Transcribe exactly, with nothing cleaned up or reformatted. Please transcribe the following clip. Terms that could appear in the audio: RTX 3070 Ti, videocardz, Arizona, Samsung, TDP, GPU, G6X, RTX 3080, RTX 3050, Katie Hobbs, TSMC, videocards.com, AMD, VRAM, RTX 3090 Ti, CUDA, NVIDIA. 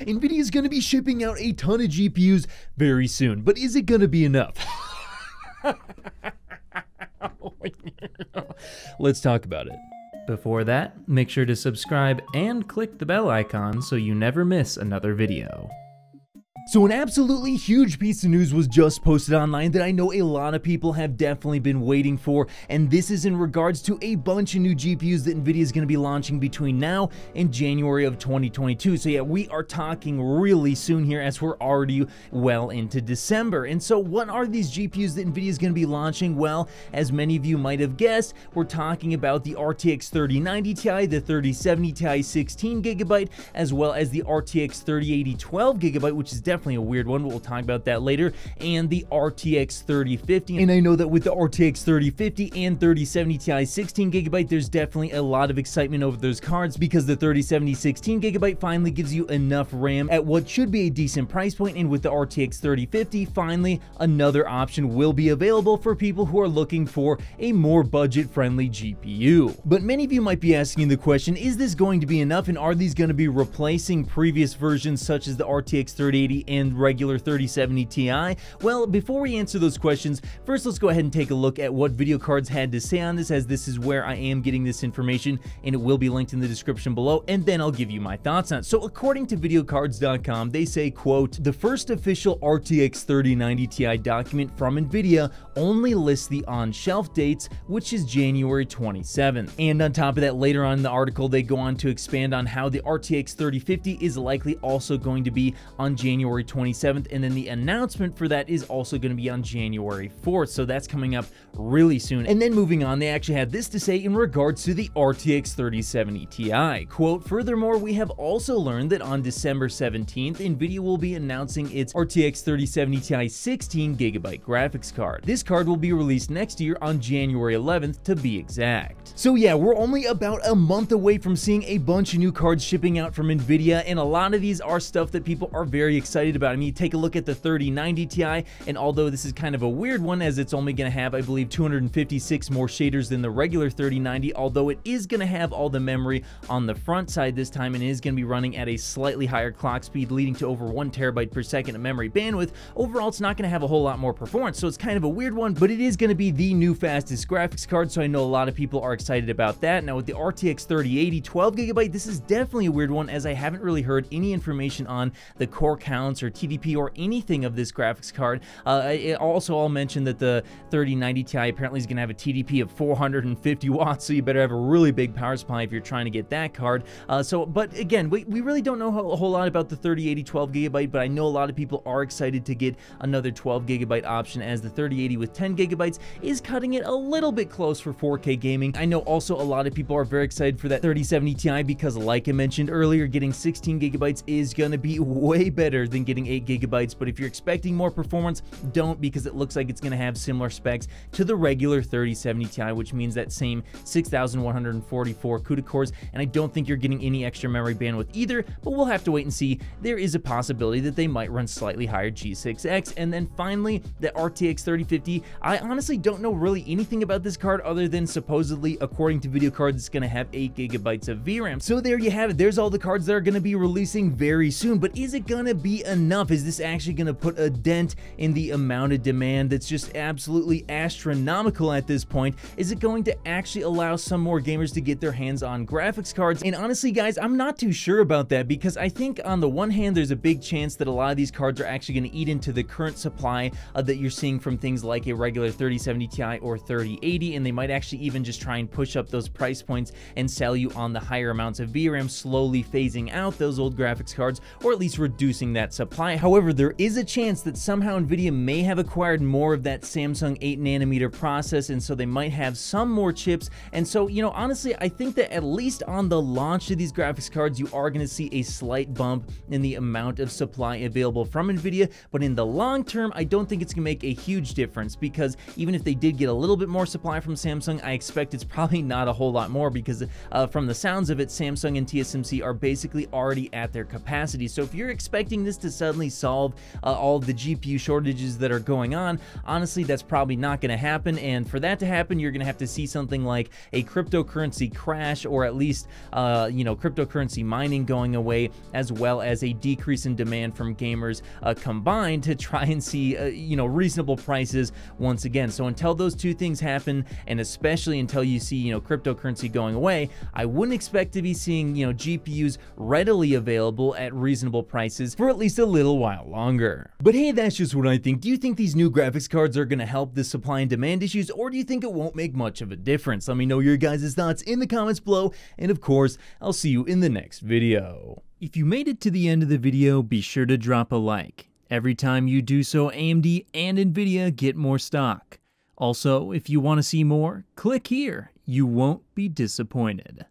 NVIDIA is going to be shipping out a ton of G P Us very soon, but is it going to be enough? Let's talk about it. Before that, make sure to subscribe and click the bell icon so you never miss another video. So an absolutely huge piece of news was just posted online that I know a lot of people have definitely been waiting for, and this is in regards to a bunch of new G P Us that NVIDIA is going to be launching between now and January of twenty twenty-two. So yeah, we are talking really soon here, as we're already well into December. And so what are these G P Us that NVIDIA is going to be launching? Well, as many of you might have guessed, we're talking about the R T X thirty ninety Ti, the thirty seventy Ti sixteen gigabyte, as well as the R T X thirty eighty twelve gigabyte, which is definitely Definitely a weird one, but we'll talk about that later, and the R T X thirty fifty. And I know that with the R T X thirty fifty and thirty seventy Ti sixteen gigabyte, there's definitely a lot of excitement over those cards, because the thirty seventy sixteen gigabyte finally gives you enough RAM at what should be a decent price point, and with the R T X thirty fifty, finally another option will be available for people who are looking for a more budget-friendly G P U. But many of you might be asking the question, is this going to be enough, and are these going to be replacing previous versions such as the R T X thirty eighty and regular thirty seventy Ti? Well, before we answer those questions, first let's go ahead and take a look at what Video Cards had to say on this, as this is where I am getting this information, and it will be linked in the description below, and then I'll give you my thoughts on it. So according to video cards dot com, they say, quote, "The first official R T X thirty ninety Ti document from NVIDIA only lists the on-shelf dates, which is January twenty-seventh. And on top of that, later on in the article, they go on to expand on how the R T X thirty fifty is likely also going to be on January twenty-seventh, and then the announcement for that is also going to be on January fourth, so that's coming up really soon. And then moving on, they actually had this to say in regards to the R T X thirty seventy Ti, quote, "Furthermore, we have also learned that on December seventeenth, NVIDIA will be announcing its R T X thirty seventy Ti sixteen gigabyte graphics card. This card will be released next year on January eleventh to be exact." So yeah, we're only about a month away from seeing a bunch of new cards shipping out from NVIDIA, and a lot of these are stuff that people are very excited about. I mean, you take a look at the thirty ninety Ti, and although this is kind of a weird one, as it's only going to have, I believe, two hundred fifty-six more shaders than the regular thirty ninety, although it is going to have all the memory on the front side this time, and it is going to be running at a slightly higher clock speed, leading to over one terabyte per second of memory bandwidth. Overall, it's not going to have a whole lot more performance, so it's kind of a weird one, but it is going to be the new fastest graphics card, so I know a lot of people are excited about that. Now, with the R T X thirty eighty twelve gigabyte, this is definitely a weird one, as I haven't really heard any information on the core count or T D P or anything of this graphics card. Uh, it also, I'll mention that the thirty ninety Ti apparently is going to have a T D P of four hundred fifty watts, so you better have a really big power supply if you're trying to get that card. Uh, so, but again, we, we really don't know a whole lot about the thirty eighty twelve gigabyte, but I know a lot of people are excited to get another twelve gigabyte option, as the thirty eighty with ten gigabytes is cutting it a little bit close for four K gaming. I know also a lot of people are very excited for that thirty seventy Ti, because like I mentioned earlier, getting sixteen gigabytes is going to be way better than than getting eight gigabytes, but if you're expecting more performance, don't, because it looks like it's going to have similar specs to the regular thirty seventy Ti, which means that same six thousand one hundred forty-four CUDA cores, and I don't think you're getting any extra memory bandwidth either, but we'll have to wait and see. There is a possibility that they might run slightly higher G six X. And then finally, the R T X thirty fifty, I honestly don't know really anything about this card, other than supposedly, according to Video Cards, it's going to have eight gigabytes of V RAM. So there you have it. There's all the cards that are going to be releasing very soon, but is it going to be enough? Is this actually going to put a dent in the amount of demand that's just absolutely astronomical at this point? Is it going to actually allow some more gamers to get their hands on graphics cards? And honestly, guys, I'm not too sure about that, because I think on the one hand, there's a big chance that a lot of these cards are actually going to eat into the current supply uh, that you're seeing from things like a regular thirty seventy Ti or thirty eighty, and they might actually even just try and push up those price points and sell you on the higher amounts of V RAM, slowly phasing out those old graphics cards, or at least reducing that supply. However, there is a chance that somehow NVIDIA may have acquired more of that Samsung eight nanometer process, and so they might have some more chips. And so, you know, honestly, I think that at least on the launch of these graphics cards, you are going to see a slight bump in the amount of supply available from NVIDIA, but in the long term, I don't think it's going to make a huge difference, because even if they did get a little bit more supply from Samsung, I expect it's probably not a whole lot more, because uh, from the sounds of it, Samsung and T S M C are basically already at their capacity. So if you're expecting this to to suddenly solve uh, all the G P U shortages that are going on. Honestly, that's probably not going to happen, and for that to happen, you're going to have to see something like a cryptocurrency crash, or at least uh, you know, cryptocurrency mining going away, as well as a decrease in demand from gamers uh, combined to try and see uh, you know, reasonable prices once again. So until those two things happen, and especially until you see, you know, cryptocurrency going away, I wouldn't expect to be seeing, you know, G P Us readily available at reasonable prices for at least a little while longer. But hey, that's just what I think. Do you think these new graphics cards are going to help the supply and demand issues, or do you think it won't make much of a difference? Let me know your guys' thoughts in the comments below, and of course, I'll see you in the next video. If you made it to the end of the video, be sure to drop a like. Every time you do so, A M D and NVIDIA get more stock. Also, if you want to see more, click here. You won't be disappointed.